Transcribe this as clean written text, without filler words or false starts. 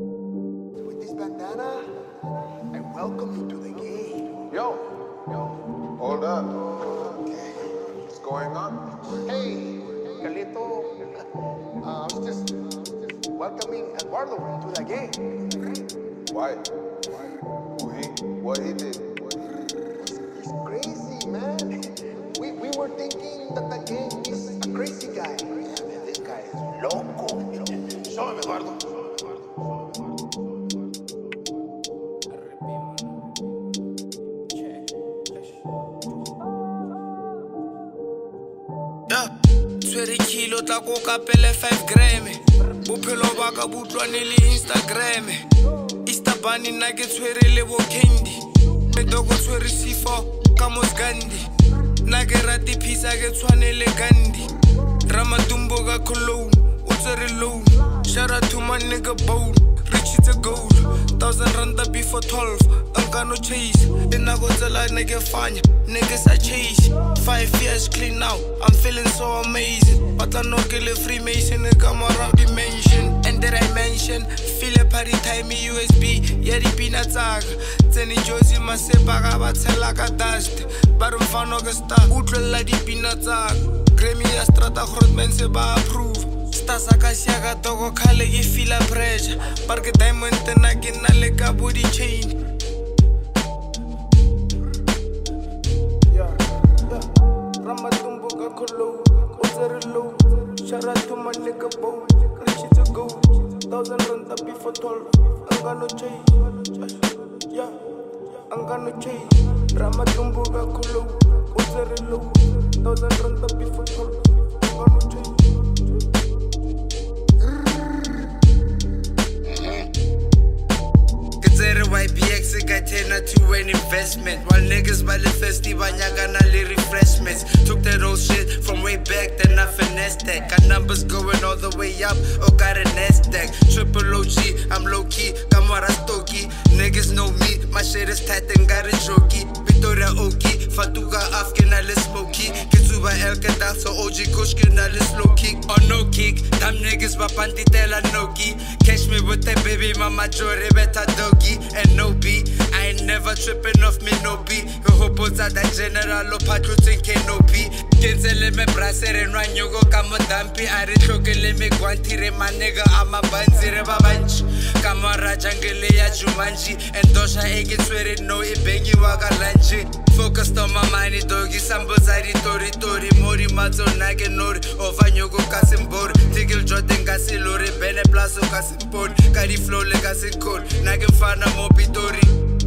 With this bandana, I welcome you to the game. Yo, hold up. Okay. What's going on? Hey, Carlito. I was just welcoming Eduardo to the game. Why? Who he? What he did? He's crazy, man. We were thinking that the game is a crazy guy. Yeah, man, this guy is loco. You know? Show him, Eduardo. Kilo tako ka pele 5 gram. Bophelo ba ka butlwane le Instagram. Istabani na ke tshwere le bo candy. Medoko tshwere sifo ka Mosgandi. Na ke rati phisa ke tshwanele Gandhi. Ramatumbo ka Cologne, o tsere low. Shout out to my nigga Bone, reach the goal. 1000 rand before 12, I'm gonna chase. Then I go tell a nigga fanya, niggas I chase. 5 years clean now, I'm feeling so amazing. But I know kill a Freemason, I come around dimension. And that I mention, feel a party time in USB. Yari pina tag, teni jozi masepa gaba tela ka dust. Barum fano gesta, utlo la di pina tag. Grammy astrata hotman se ba approve. Sakasiaga togo kale I feel a pressure. Parque diamond tenagina le kabudi chain. Ramatumbo kakolo, Ozerlo. Shout out to my nigga Bo, reach to go. 1000 rand before 12. I'm gonna change. Yeah, I'm gonna change. Ramatumbo kakolo, Ozerlo. 1000 rand before 12. I'm gonna change. YBX got turned to an investment. While niggas by the thirsty, banyagana le refreshments. Took that old shit from way back, then I finessed that. Got numbers going all the way up, oh got a Nasdaq. Triple OG, I'm low key, Kamara Stoki. Niggas know me, my shit is tight and got a chokey. Victoria Oki, Fatuga Afkina le Smokey. Kitsuba El Katanso OG Kushkina le slow kick. On no kick, damn niggas bapanti tela noki. Catch me with that baby mama Jore beta doggy. And no B, I ain't never tripping off me no B. Your hopes are that general or patrolling canopy. Cancel me brasser and run you go come on dumpy. I retokele me guantire my nigga I'm a banzire babanchi. Kamara jangele ya jumanji. And dosha egg it's where it no it bengi waga lanchi. Focused on my money doggy sambo zari tori tori mori mazo nage nori ovanyogo kasimbori. Tigil Jordan gasilori bene plazo kasimpori. Kari flow le gasikol nage fana mo Pitori.